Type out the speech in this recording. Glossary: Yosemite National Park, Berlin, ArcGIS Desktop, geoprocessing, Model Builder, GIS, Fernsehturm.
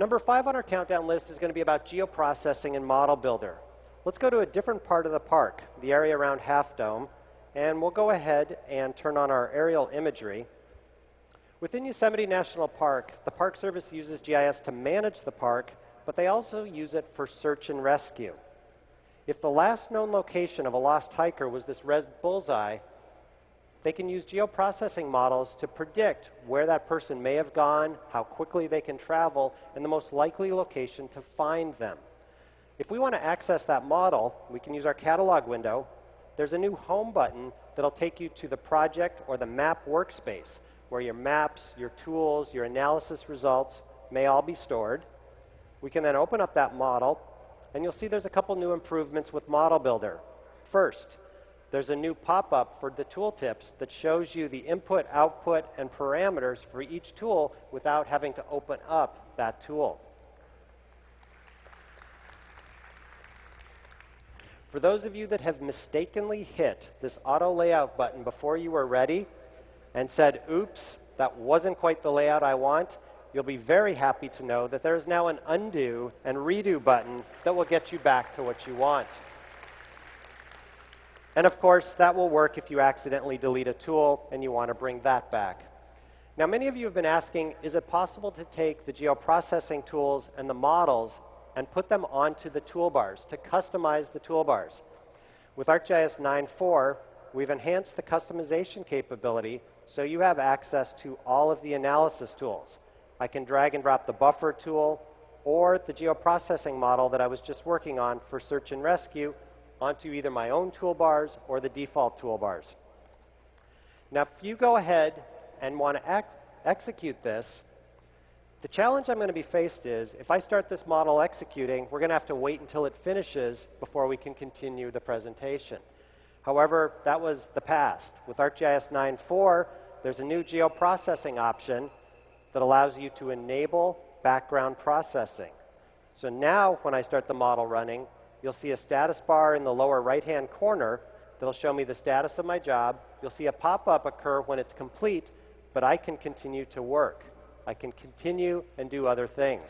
Number 5 on our countdown list is going to be about geoprocessing and Model Builder. Let's go to a different part of the park, the area around Half Dome, and we'll go ahead and turn on our aerial imagery. Within Yosemite National Park, the Park Service uses GIS to manage the park, but they also use it for search and rescue. If the last known location of a lost hiker was this red bullseye, they can use geoprocessing models to predict where that person may have gone, how quickly they can travel, and the most likely location to find them. If we want to access that model, we can use our catalog window. There's a new home button that'll take you to the project or the map workspace, where your maps, your tools, your analysis results may all be stored. We can then open up that model, and you'll see there's a couple new improvements with Model Builder. First, there's a new pop-up for the tooltips that shows you the input, output, and parameters for each tool without having to open up that tool. For those of you that have mistakenly hit this auto layout button before you were ready and said, oops, that wasn't quite the layout I want, you'll be very happy to know that there is now an undo and redo button that will get you back to what you want. And of course, that will work if you accidentally delete a tool and you want to bring that back. Now, many of you have been asking, is it possible to take the geoprocessing tools and the models and put them onto the toolbars, to customize the toolbars? With ArcGIS 9.4, we've enhanced the customization capability so you have access to all of the analysis tools. I can drag and drop the buffer tool or the geoprocessing model that I was just working on for search and rescue onto either my own toolbars or the default toolbars. Now, if you go ahead and want to execute this, the challenge I'm going to be faced is, if I start this model executing, we're going to have to wait until it finishes before we can continue the presentation. However, that was the past. With ArcGIS 9.4, there's a new geoprocessing option that allows you to enable background processing. So now, when I start the model running, you'll see a status bar in the lower right-hand corner that'll show me the status of my job. You'll see a pop-up occur when it's complete, but I can continue to work. I can continue and do other things.